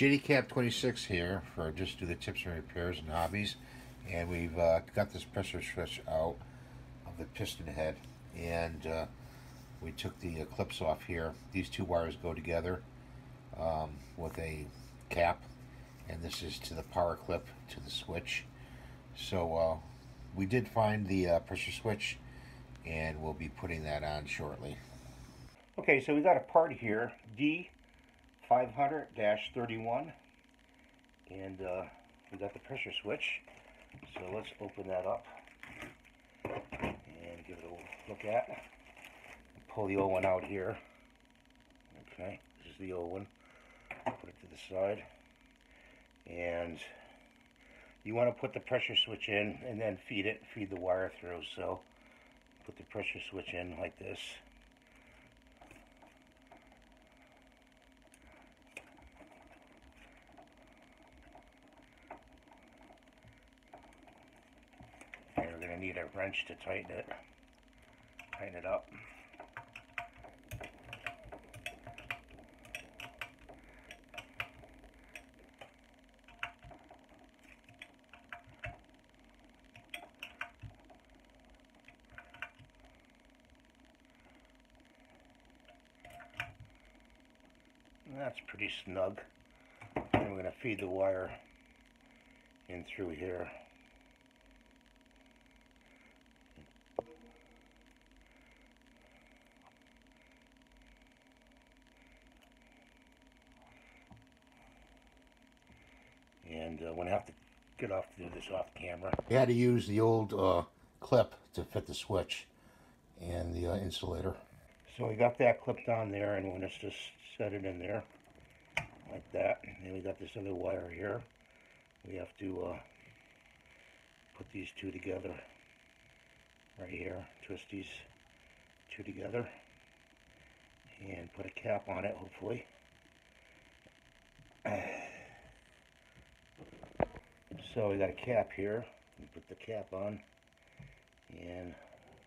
JDCAP26 here for just do the tips and repairs and hobbies, and we've got this pressure switch out of the piston head, and we took the clips off here. These two wires go together with a cap, and this is to the power clip to the switch. So we did find the pressure switch, and we'll be putting that on shortly. Okay, so we got a part here, D500-31, and we got the pressure switch. So let's open that up and give it a look at. Pull the old one out here. Okay, this is the old one. Put it to the side, and you want to put the pressure switch in and then feed the wire through. So put the pressure switch in like this. And we're going to need a wrench to tighten it up. That's pretty snug. And we're going to feed the wire in through here. And we're going to have to get off to do this off camera. We had to use the old clip to fit the switch and the insulator. So we got that clipped on there, and we're going to just set it in there like that. And we got this other wire here. We have to put these two together right here. Twist these two together and put a cap on it, hopefully. So we got a cap here. We put the cap on, and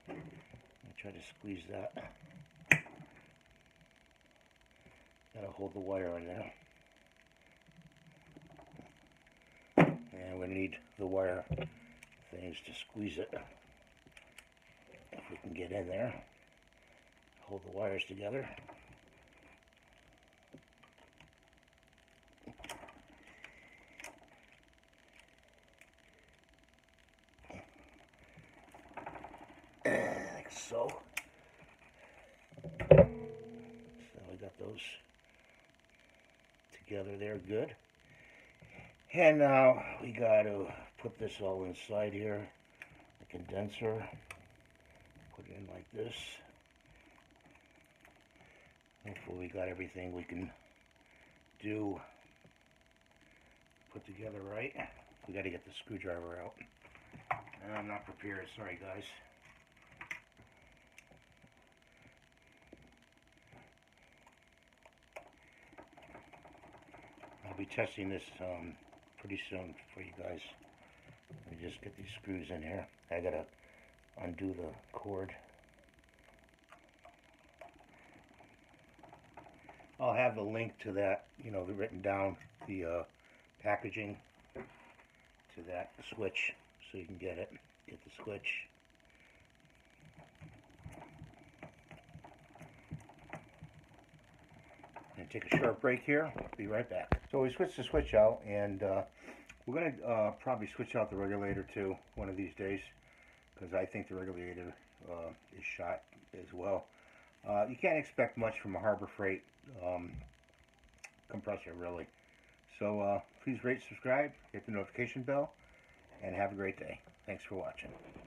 I'm going to try to squeeze that. Gotta hold the wire in there. And we need the wire things to squeeze it. If we can get in there, hold the wires together. Like so. So we got those together there, good. And now we got to put this all inside here, the condenser, put it in like this. Hopefully we got everything we can do put together right. We got to get the screwdriver out. And I'm not prepared, sorry guys. I'll be testing this pretty soon for you guys. Let me just get these screws in here. I gotta undo the cord. I'll have the link to that, you know, written down, the packaging to that switch, so you can get it. Get the switch. Take a short break here. Be right back. So we switched the switch out, and we're going to probably switch out the regulator too one of these days, because I think the regulator is shot as well. You can't expect much from a Harbor Freight compressor, really. So please rate, subscribe, hit the notification bell, and have a great day. Thanks for watching.